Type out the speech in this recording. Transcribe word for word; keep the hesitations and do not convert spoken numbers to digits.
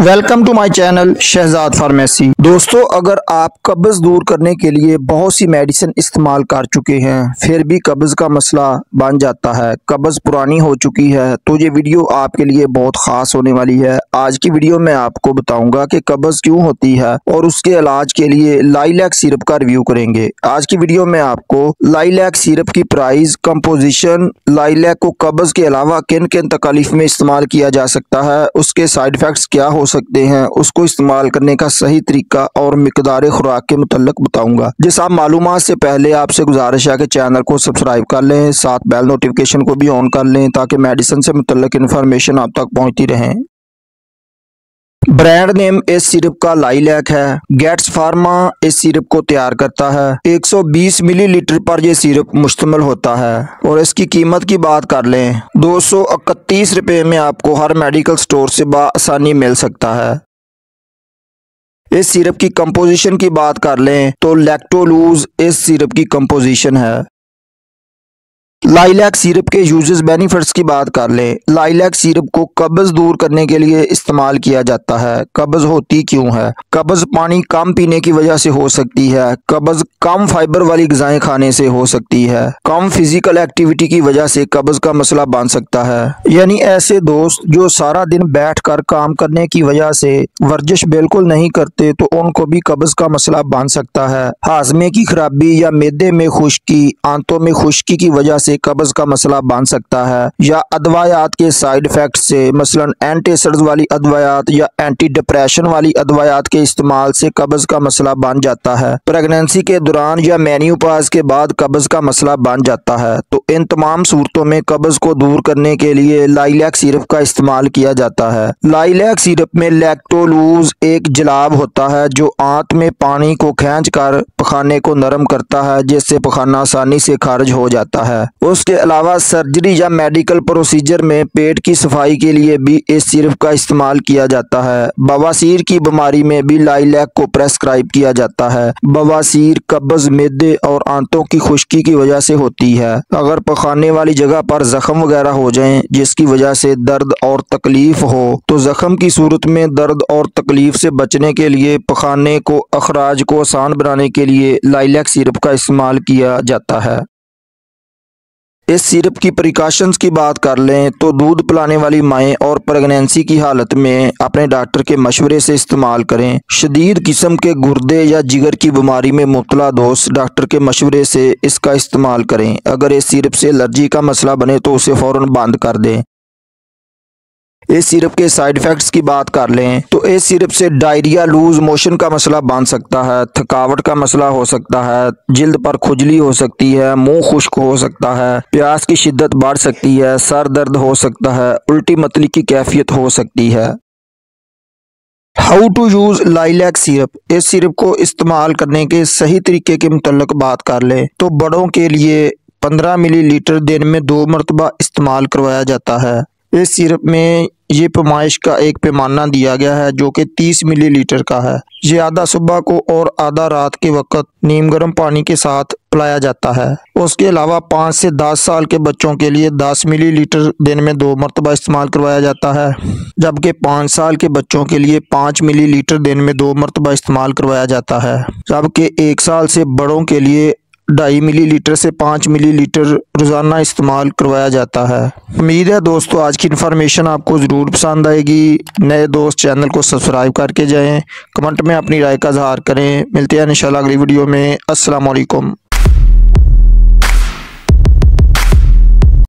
Welcome to my channel Shahzad pharmacy. दोस्तों, अगर आप कब्ज़ दूर करने के लिए बहुत सी मेडिसिन इस्तेमाल कर चुके हैं फिर भी कब्ज़ का मसला बन जाता है, कब्ज़ पुरानी हो चुकी है, तो ये वीडियो आपके लिए बहुत ख़ास होने वाली है। आज की वीडियो में आपको बताऊंगा कि कब्ज़ क्यों होती है और उसके इलाज के लिए लाइलैक सिरप का रिव्यू करेंगे। आज की वीडियो में आपको लाइलैक सिरप की प्राइस, कंपोजिशन, लाइलैक को कब्ज़ के अलावा किन किन तकलीफ में इस्तेमाल किया जा सकता है, उसके साइड इफ़ेक्ट्स क्या हो सकते हैं, उसको इस्तेमाल करने का सही तरीका और मिकदार खुराक के मुतल्लिक बताऊंगा। जिस आप मालूमात से पहले आपसे गुजारिश है कि चैनल को सब्सक्राइब कर लें, साथ बेल नोटिफिकेशन को भी ऑन कर लें ताकि मेडिसिन से मुतल्लिक इन्फॉर्मेशन आप तक पहुंचती रहे। ब्रांड नेम इस सिरप का लाइलैक है। गेट्स फार्मा इस सिरप को तैयार करता है। एक सौ बीस मिलीलीटर पर यह सिरप मुश्तमिल होता है और इसकी कीमत की बात कर लें दो सौ इकतीस रुपये में आपको हर मेडिकल स्टोर से आसानी मिल सकता है। इस सिरप की कंपोजिशन की बात कर लें तो लैक्टोलूज इस सिरप की कंपोजिशन है। लाइलैक सिरप के यूजेस बेनिफिट्स की बात कर लें। लाइलैक सिरप को कब्ज़ दूर करने के लिए इस्तेमाल किया जाता है। कब्ज़ होती क्यों है? कब्ज़ पानी कम पीने की वजह से हो सकती है। कब्ज़ कम फाइबर वाली ग़िज़ाएं खाने से हो सकती है। कम फिजिकल एक्टिविटी की वजह से कब्ज़ का मसला बन सकता है। यानी ऐसे दोस्त जो सारा दिन बैठ कर काम करने की वजह से वर्जिश बिल्कुल नहीं करते तो उनको भी कब्ज़ का मसला बन सकता है। हाजमे की खराबी या मैदे में खुश्की, आंतों में खुश्की की वजह से कब्ज़ का मसला बन सकता है या अदवायात के साइड इफेक्ट से, मसलन एंटीएसिड्स वाली अदवायात या एंटी डिप्रेशन वाली अदवायात के इस्तेमाल से कब्ज़ का मसला बन जाता है। प्रेगनेंसी के दौरान या मेनोपॉज के बाद कब्ज़ का मसला बन जाता है। तो इन तमाम सूरतों में कब्ज़ को दूर करने के लिए लाइलैक सिरप का इस्तेमाल किया जाता है। लाइलैक सिरप में लैक्टोलूज एक जलाब होता है जो आंत में पानी को खींच कर पखाने को नरम करता है, जिससे पखाना आसानी से खारिज हो जाता है। उसके अलावा सर्जरी या मेडिकल प्रोसीजर में पेट की सफाई के लिए भी इस सिरप का इस्तेमाल किया जाता है। बवासीर की बीमारी में भी लाइलैक को प्रेस्क्राइब किया जाता है। बवासीर कब्ज़, मैदे और आंतों की खुश्की की वजह से होती है। अगर पखाने वाली जगह पर जख्म वगैरह हो जाएं जिसकी वजह से दर्द और तकलीफ हो तो जख्म की सूरत में दर्द और तकलीफ से बचने के लिए पखाने को अखराज को आसान बनाने के लिए लाइलैक सिरप का इस्तेमाल किया जाता है। इस सिरप की प्रिकॉशंस की बात कर लें तो दूध पिलाने वाली माएँ और प्रेगनेंसी की हालत में अपने डॉक्टर के मशवरे से इस्तेमाल करें। शदीद किस्म के गुर्दे या जिगर की बीमारी में मुबतला दोस्त डॉक्टर के मशवरे से इसका इस्तेमाल करें। अगर इस सिरप से एलर्जी का मसला बने तो उसे फ़ौरन बंद कर दें। इस सिरप के साइड इफ़ेक्ट्स की बात कर लें तो इस सिरप से डायरिया, लूज मोशन का मसला बन सकता है, थकावट का मसला हो सकता है, जिल्द पर खुजली हो सकती है, मुंह खुश्क हो सकता है, प्यास की शिद्दत बढ़ सकती है, सर दर्द हो सकता है, उल्टी मतली की कैफियत हो सकती है। How to use lilac syrup. इस सिरप को इस्तेमाल करने के सही तरीके के मुतल्लिक बात कर लें तो बड़ों के लिए पंद्रह मिली लीटर दिन में दो मरतबा इस्तेमाल करवाया जाता है। इस सिरप में ये पैमाइश का एक पैमाना दिया गया है जो कि तीस मिलीलीटर का है। ये आधा सुबह को और आधा रात के वक्त नीम गर्म पानी के साथ पिलाया जाता है। उसके अलावा पाँच से दस साल के बच्चों के लिए दस मिलीलीटर दिन में दो मरतबा इस्तेमाल करवाया जाता है, जबकि पाँच साल के बच्चों के लिए पाँच मिलीलीटर दिन में दो मरतबा इस्तेमाल करवाया जाता है, जबकि एक साल से बड़ों के लिए ढाई मिलीलीटर से पाँच मिलीलीटर रोज़ाना इस्तेमाल करवाया जाता है। उम्मीद है दोस्तों आज की इन्फॉर्मेशन आपको ज़रूर पसंद आएगी। नए दोस्त चैनल को सब्सक्राइब करके जाएं, कमेंट में अपनी राय का इजहार करें। मिलते हैं इंशाल्लाह अगली वीडियो में। अस्सलाम वालेकुम।